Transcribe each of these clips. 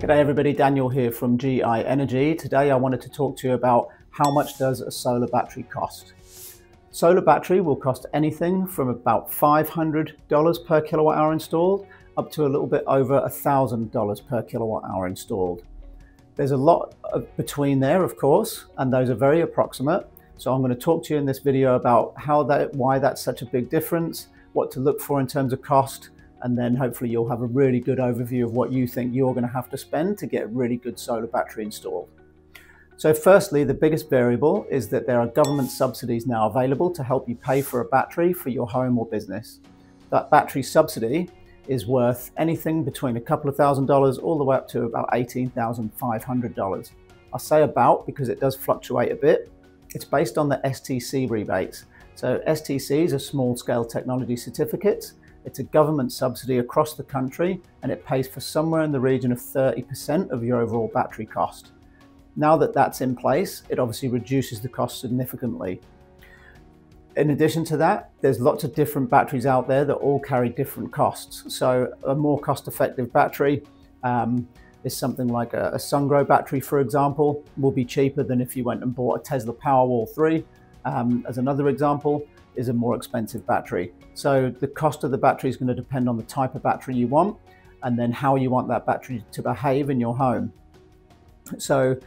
G'day everybody, Daniel here from GI Energy. Today I wanted to talk to you about how much does a solar battery cost. Solar battery will cost anything from about $500 per kilowatt hour installed up to a little bit over $1,000 per kilowatt hour installed. There's a lot between there, of course, and those are very approximate. So I'm going to talk to you in this video about why that's such a big difference, what to look for in terms of cost, and then hopefully you'll have a really good overview of what you think you're going to have to spend to get a really good solar battery installed. So firstly, the biggest variable is that there are government subsidies now available to help you pay for a battery for your home or business. That battery subsidy is worth anything between a couple of $1,000 all the way up to about $18,500. I say about because it does fluctuate a bit. It's based on the STC rebates. So STCs are small scale technology certificates. It's a government subsidy across the country, and it pays for somewhere in the region of 30% of your overall battery cost. Now that that's in place, it obviously reduces the cost significantly. In addition to that, there's lots of different batteries out there that all carry different costs. So a more cost-effective battery is something like a Sungrow battery, for example, will be cheaper than if you went and bought a Tesla Powerwall 3, as another example, is a more expensive battery. So the cost of the battery is going to depend on the type of battery you want and then how you want that battery to behave in your home. So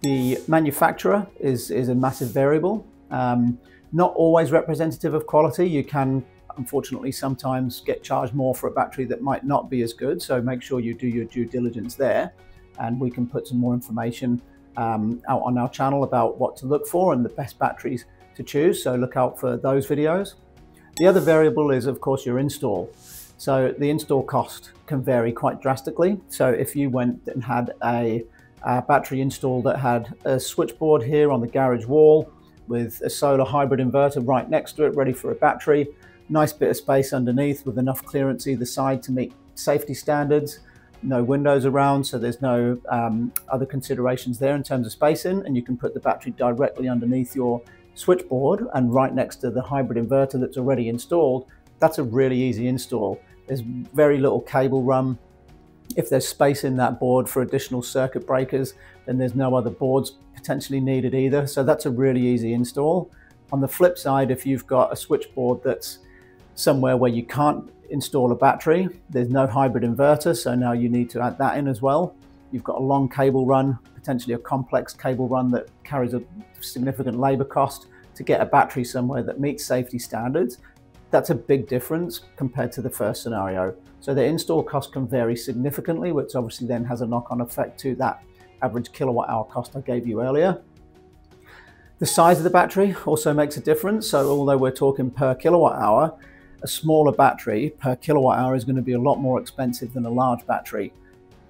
the manufacturer is a massive variable, not always representative of quality. You can unfortunately sometimes get charged more for a battery that might not be as good, so make sure you do your due diligence there, and we can put some more information out on our channel about what to look for and the best batteries to choose, so look out for those videos. The other variable is, of course, your install. So the install cost can vary quite drastically. So if you went and had a battery install that had a switchboard here on the garage wall with a solar hybrid inverter right next to it, ready for a battery, nice bit of space underneath with enough clearance either side to meet safety standards, no windows around, so there's no other considerations there in terms of spacing, and you can put the battery directly underneath your switchboard and right next to the hybrid inverter that's already installed. That's a really easy install. There's very little cable run. If there's space in that board for additional circuit breakers, then there's no other boards potentially needed either. So that's a really easy install. On the flip side, if you've got a switchboard that's somewhere where you can't install a battery, there's no hybrid inverter, so now you need to add that in as well. You've got a long cable run, potentially a complex cable run that carries a significant labor cost to get a battery somewhere that meets safety standards. That's a big difference compared to the first scenario. So the install cost can vary significantly, which obviously then has a knock-on effect to that average kilowatt hour cost I gave you earlier. The size of the battery also makes a difference. So although we're talking per kilowatt hour, a smaller battery per kilowatt hour is going to be a lot more expensive than a large battery,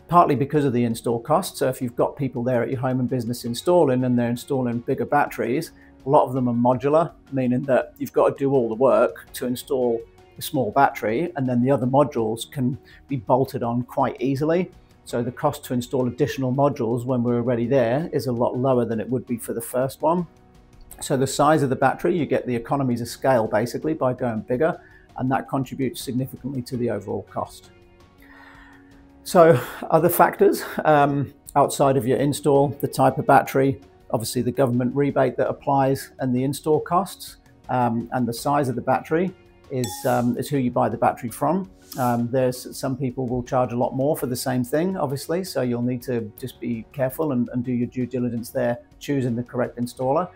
partly because of the install cost. So if you've got people there at your home and business installing and they're installing bigger batteries, a lot of them are modular, meaning that you've got to do all the work to install a small battery, and then the other modules can be bolted on quite easily. So the cost to install additional modules when we're already there is a lot lower than it would be for the first one. So the size of the battery, you get the economies of scale basically by going bigger, and that contributes significantly to the overall cost. So other factors outside of your install, the type of battery, obviously the government rebate that applies, and the install costs, and the size of the battery is who you buy the battery from. There's some people will charge a lot more for the same thing, obviously, so you'll need to just be careful and do your due diligence there, choosing the correct installer.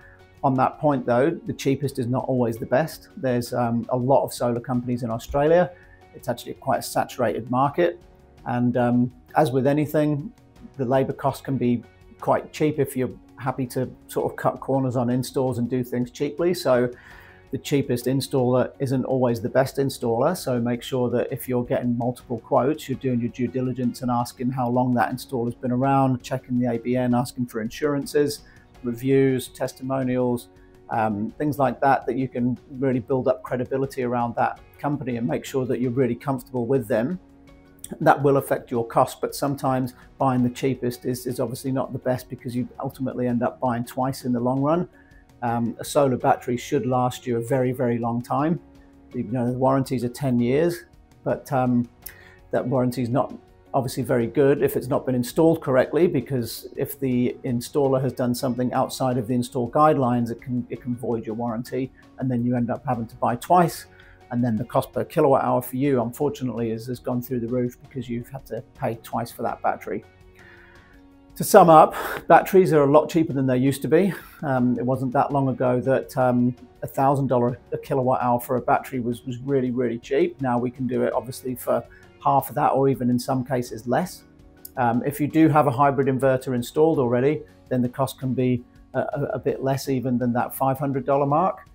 On that point though, the cheapest is not always the best. There's a lot of solar companies in Australia. It's actually quite a saturated market. And as with anything, the labor cost can be quite cheap if you're happy to sort of cut corners on installs and do things cheaply. So the cheapest installer isn't always the best installer. So make sure that if you're getting multiple quotes, you're doing your due diligence and asking how long that install has been around, checking the ABN, asking for insurances, reviews, testimonials, things like that, that you can really build up credibility around that company and make sure that you're really comfortable with them. That will affect your cost, but sometimes buying the cheapest is obviously not the best, because you ultimately end up buying twice in the long run. A solar battery should last you a very, very long time. you know, the warranties are 10 years, but that warranty is not obviously very good if it's not been installed correctly, because if the installer has done something outside of the install guidelines, it can void your warranty, and then you end up having to buy twice, and then the cost per kilowatt hour for you, unfortunately, has gone through the roof because you've had to pay twice for that battery. To sum up, batteries are a lot cheaper than they used to be. It wasn't that long ago that $1,000 a kilowatt hour for a battery was really, really cheap. Now we can do it obviously for half of that, or even in some cases less. If you do have a hybrid inverter installed already, then the cost can be a bit less even than that $500 mark,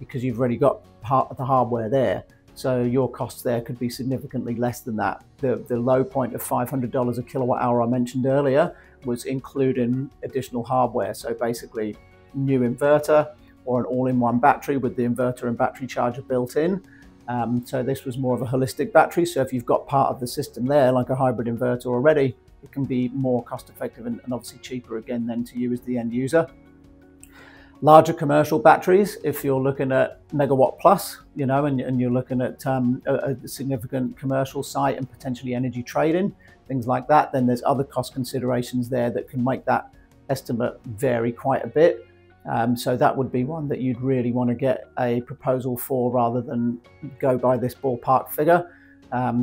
because you've already got part of the hardware there. So your costs there could be significantly less than that. The low point of $500 a kilowatt hour I mentioned earlier was including additional hardware. So basically new inverter or an all-in-one battery with the inverter and battery charger built in. So this was more of a holistic battery. So if you've got part of the system there, like a hybrid inverter already, it can be more cost effective and obviously cheaper again than to you as the end user. Larger commercial batteries, if you're looking at megawatt plus, you know, and you're looking at a significant commercial site and potentially energy trading, things like that, then there's other cost considerations there that can make that estimate vary quite a bit. So that would be one that you'd really want to get a proposal for rather than go by this ballpark figure,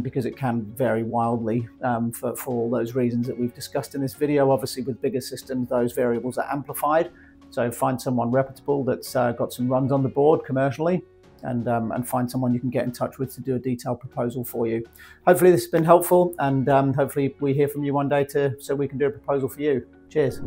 because it can vary wildly for all those reasons that we've discussed in this video. Obviously with bigger systems, those variables are amplified. So find someone reputable that's got some runs on the board commercially, and find someone you can get in touch with to do a detailed proposal for you. Hopefully this has been helpful, and hopefully we hear from you one day so we can do a proposal for you. Cheers.